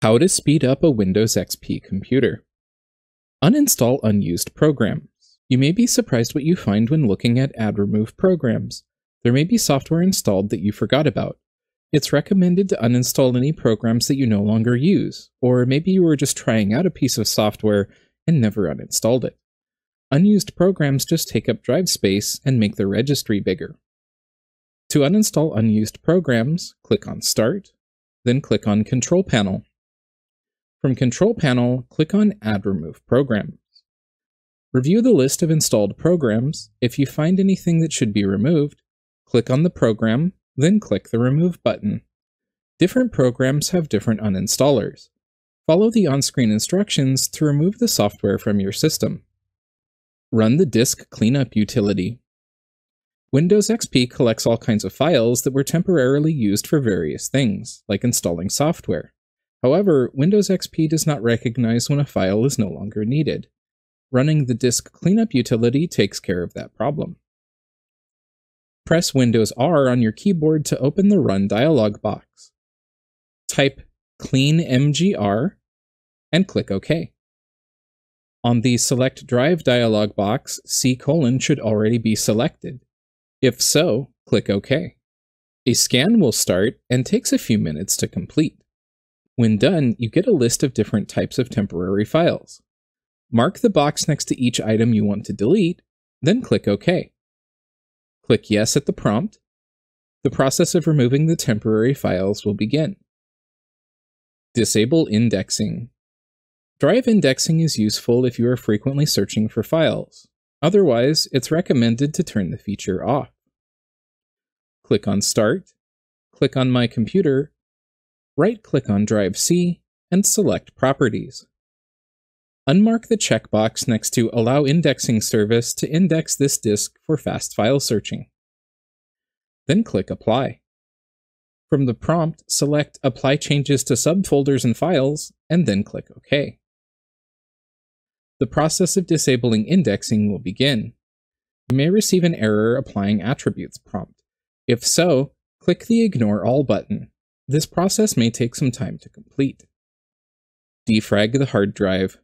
How to speed up a Windows XP computer. Uninstall unused programs. You may be surprised what you find when looking at Add/Remove Programs. There may be software installed that you forgot about. It's recommended to uninstall any programs that you no longer use, or maybe you were just trying out a piece of software and never uninstalled it. Unused programs just take up drive space and make the registry bigger. To uninstall unused programs, click on Start, then click on Control Panel. From Control Panel, click on Add Remove Programs. Review the list of installed programs. If you find anything that should be removed, click on the program, then click the Remove button. Different programs have different uninstallers. Follow the on-screen instructions to remove the software from your system. Run the Disk Cleanup utility. Windows XP collects all kinds of files that were temporarily used for various things, like installing software. However, Windows XP does not recognize when a file is no longer needed. Running the Disk Cleanup utility takes care of that problem. Press Windows R on your keyboard to open the Run dialog box. Type cleanmgr and click OK. On the Select Drive dialog box, C: should already be selected. If so, click OK. A scan will start and takes a few minutes to complete. When done, you get a list of different types of temporary files. Mark the box next to each item you want to delete, then click OK. Click Yes at the prompt. The process of removing the temporary files will begin. Disable indexing. Drive indexing is useful if you are frequently searching for files. Otherwise, it's recommended to turn the feature off. Click on Start, click on My Computer, right-click on Drive C, and select Properties. Unmark the checkbox next to Allow Indexing Service to index this disk for fast file searching. Then click Apply. From the prompt, select Apply Changes to Subfolders and Files, and then click OK. The process of disabling indexing will begin. You may receive an error applying attributes prompt. If so, click the Ignore All button. This process may take some time to complete. Defrag the hard drive.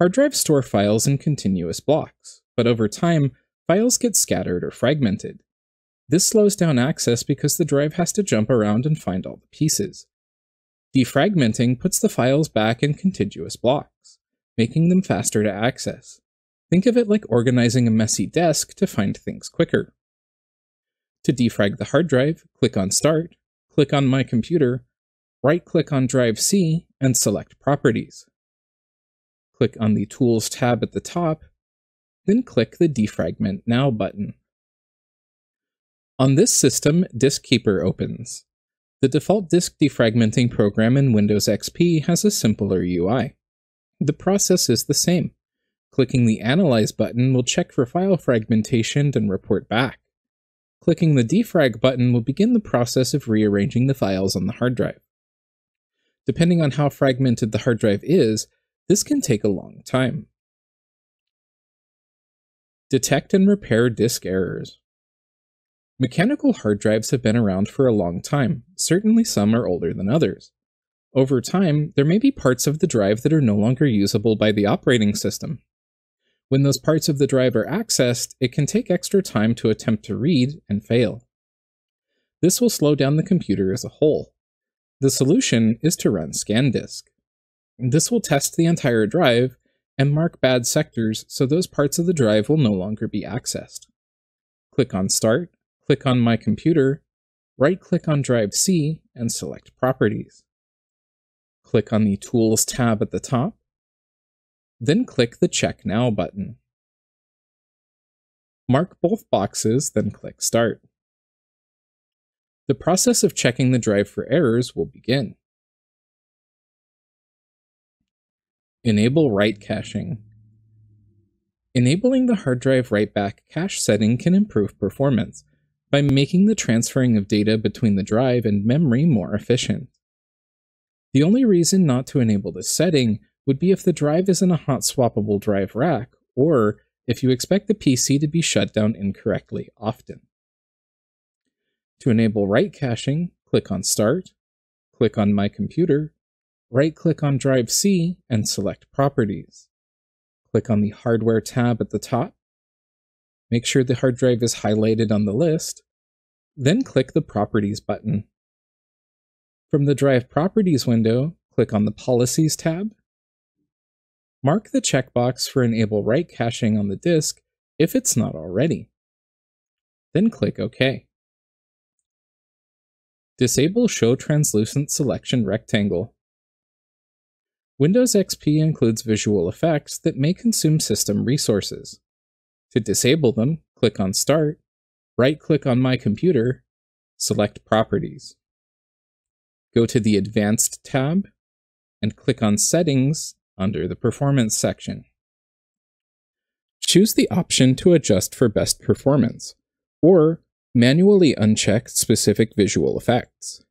Hard drives store files in continuous blocks, but over time, files get scattered or fragmented. This slows down access because the drive has to jump around and find all the pieces. Defragmenting puts the files back in contiguous blocks, making them faster to access. Think of it like organizing a messy desk to find things quicker. To defrag the hard drive, click on Start, click on My Computer, right-click on Drive C, and select Properties. Click on the Tools tab at the top, then click the Defragment Now button. On this system, Disk Keeper opens. The default disk defragmenting program in Windows XP has a simpler UI. The process is the same. Clicking the Analyze button will check for file fragmentation and report back. Clicking the Defrag button will begin the process of rearranging the files on the hard drive. Depending on how fragmented the hard drive is, this can take a long time. Detect and repair disk errors. Mechanical hard drives have been around for a long time. Certainly some are older than others. Over time, there may be parts of the drive that are no longer usable by the operating system. When those parts of the drive are accessed, it can take extra time to attempt to read and fail. This will slow down the computer as a whole. The solution is to run ScanDisk. This will test the entire drive and mark bad sectors so those parts of the drive will no longer be accessed. Click on Start, click on My Computer, right-click on Drive C, and select Properties. Click on the Tools tab at the top, then click the Check Now button. Mark both boxes, then click Start. The process of checking the drive for errors will begin. Enable write caching. Enabling the hard drive write-back cache setting can improve performance by making the transferring of data between the drive and memory more efficient. The only reason not to enable this setting would be if the drive is in a hot swappable drive rack, or if you expect the PC to be shut down incorrectly often. To enable write caching, click on Start, click on My Computer, Right-click on Drive C and select Properties. Click on the Hardware tab at the top. Make sure the hard drive is highlighted on the list, then click the Properties button. From the Drive Properties window, click on the Policies tab. Mark the checkbox for Enable Write Caching on the disk if it's not already. Then click OK. Disable Show Translucent Selection Rectangle. Windows XP includes visual effects that may consume system resources. To disable them, click on Start, right-click on My Computer, select Properties. Go to the Advanced tab and click on Settings under the Performance section. Choose the option to adjust for best performance, or manually uncheck specific visual effects.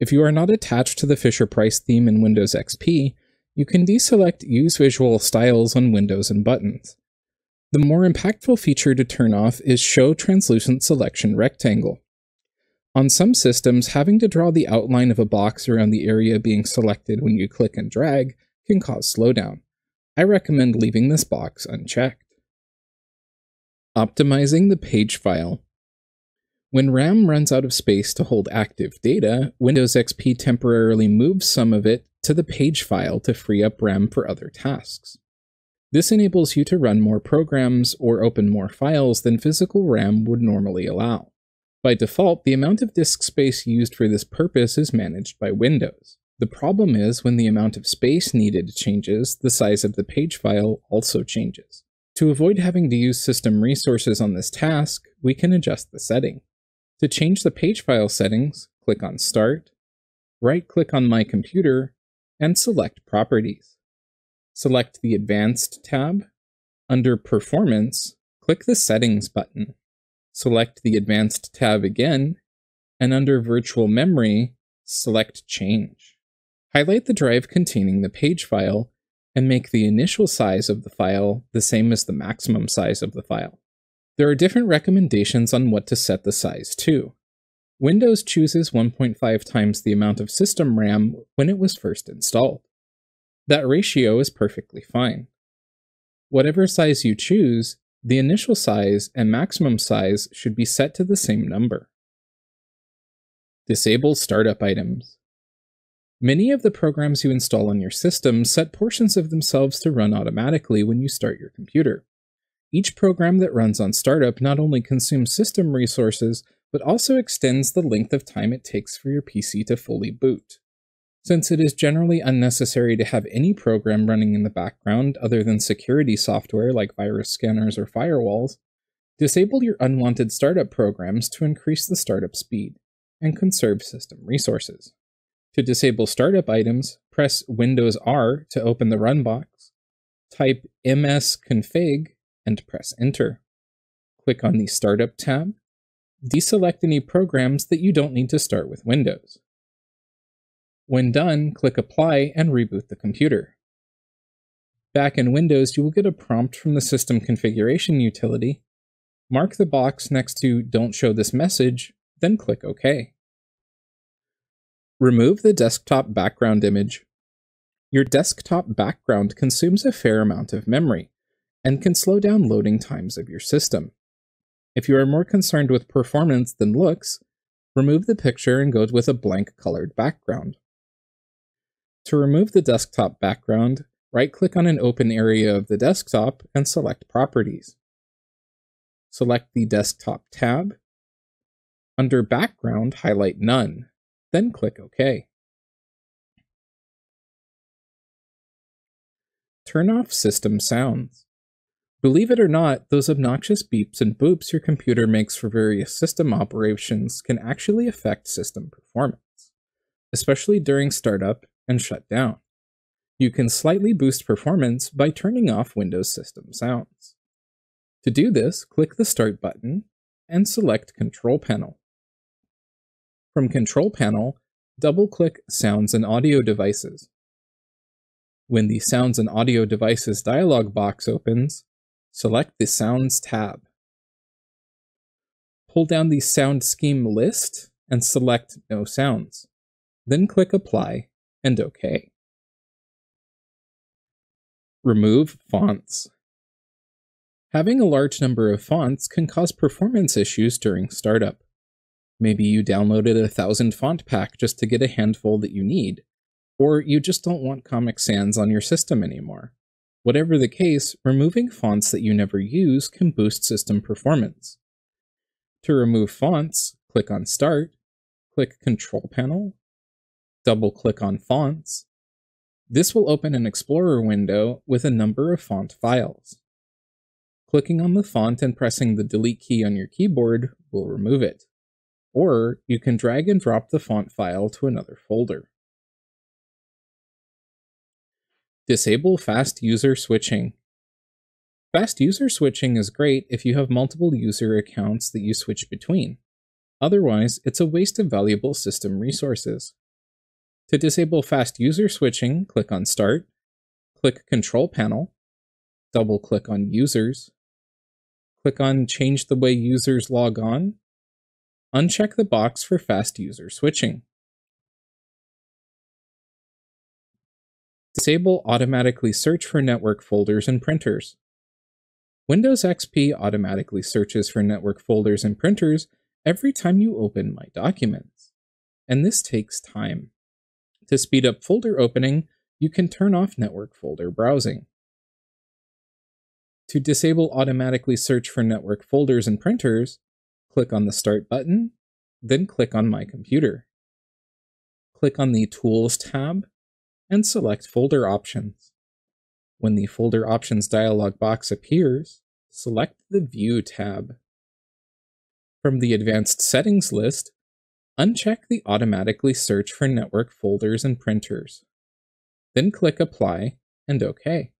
If you are not attached to the Fisher-Price theme in Windows XP, you can deselect Use Visual Styles on windows and buttons. The more impactful feature to turn off is Show Translucent Selection Rectangle. On some systems, having to draw the outline of a box around the area being selected when you click and drag can cause slowdown. I recommend leaving this box unchecked. Optimizing the page file. When RAM runs out of space to hold active data, Windows XP temporarily moves some of it to the page file to free up RAM for other tasks. This enables you to run more programs or open more files than physical RAM would normally allow. By default, the amount of disk space used for this purpose is managed by Windows. The problem is when the amount of space needed changes, the size of the page file also changes. To avoid having to use system resources on this task, we can adjust the setting. To change the page file settings, click on Start, right-click on My Computer, and select Properties. Select the Advanced tab. Under Performance, click the Settings button. Select the Advanced tab again, and under Virtual Memory, select Change. Highlight the drive containing the page file, and make the initial size of the file the same as the maximum size of the file. There are different recommendations on what to set the size to. Windows chooses 1.5 times the amount of system RAM when it was first installed. That ratio is perfectly fine. Whatever size you choose, the initial size and maximum size should be set to the same number. Disable startup items. Many of the programs you install on your system set portions of themselves to run automatically when you start your computer. Each program that runs on startup not only consumes system resources, but also extends the length of time it takes for your PC to fully boot. Since it is generally unnecessary to have any program running in the background other than security software like virus scanners or firewalls, disable your unwanted startup programs to increase the startup speed and conserve system resources. To disable startup items, press Windows R to open the run box, type msconfig, and press Enter. Click on the Startup tab. Deselect any programs that you don't need to start with Windows. When done, click Apply and reboot the computer. Back in Windows, you will get a prompt from the System Configuration utility. Mark the box next to Don't Show This Message, then click OK. Remove the desktop background image. Your desktop background consumes a fair amount of memory and can slow down loading times of your system. If you are more concerned with performance than looks, remove the picture and go with a blank colored background. To remove the desktop background, right-click on an open area of the desktop and select Properties. Select the Desktop tab. Under Background, highlight None, then click OK. Turn off system sounds. Believe it or not, those obnoxious beeps and boops your computer makes for various system operations can actually affect system performance, especially during startup and shutdown. You can slightly boost performance by turning off Windows system sounds. To do this, click the Start button and select Control Panel. From Control Panel, double-click Sounds and Audio Devices. When the Sounds and Audio Devices dialog box opens, select the Sounds tab. Pull down the Sound Scheme list and select No Sounds. Then click Apply and OK. Remove fonts. Having a large number of fonts can cause performance issues during startup. Maybe you downloaded a 1,000 font pack just to get a handful that you need, or you just don't want Comic Sans on your system anymore. Whatever the case, removing fonts that you never use can boost system performance. To remove fonts, click on Start, click Control Panel, double-click on Fonts. This will open an Explorer window with a number of font files. Clicking on the font and pressing the Delete key on your keyboard will remove it, or you can drag and drop the font file to another folder. Disable fast user switching. Fast user switching is great if you have multiple user accounts that you switch between. Otherwise, it's a waste of valuable system resources. To disable fast user switching, click on Start, click Control Panel, double-click on Users, click on Change the way users log on, uncheck the box for fast user switching. Disable automatically search for network folders and printers. Windows XP automatically searches for network folders and printers every time you open My Documents, and this takes time. To speed up folder opening, you can turn off network folder browsing. To disable automatically search for network folders and printers, click on the Start button, then click on My Computer. Click on the Tools tab, and select Folder Options. When the Folder Options dialog box appears, select the View tab. From the Advanced Settings list, uncheck the Automatically Search for Network Folders and Printers. Then click Apply and OK.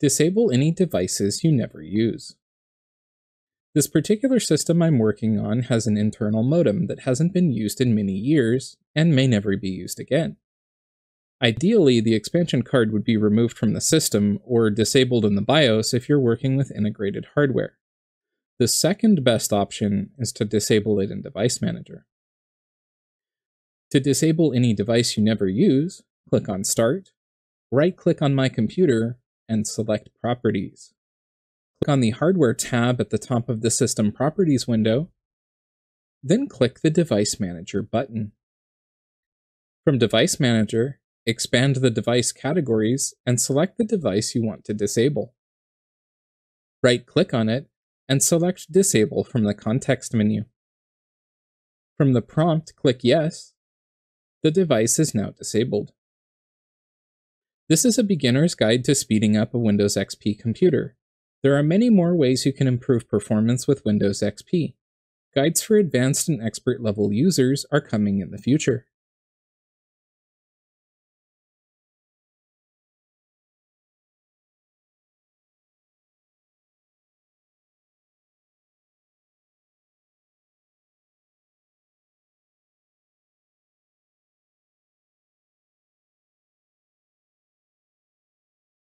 Disable any devices you never use. This particular system I'm working on has an internal modem that hasn't been used in many years and may never be used again. Ideally, the expansion card would be removed from the system or disabled in the BIOS if you're working with integrated hardware. The second best option is to disable it in Device Manager. To disable any device you never use, click on Start, right-click on My Computer, and select Properties. Click on the Hardware tab at the top of the System Properties window, then click the Device Manager button. From Device Manager, expand the device categories and select the device you want to disable. Right-click on it and select Disable from the context menu. From the prompt, click Yes. The device is now disabled. This is a beginner's guide to speeding up a Windows XP computer. There are many more ways you can improve performance with Windows XP. Guides for advanced and expert level users are coming in the future.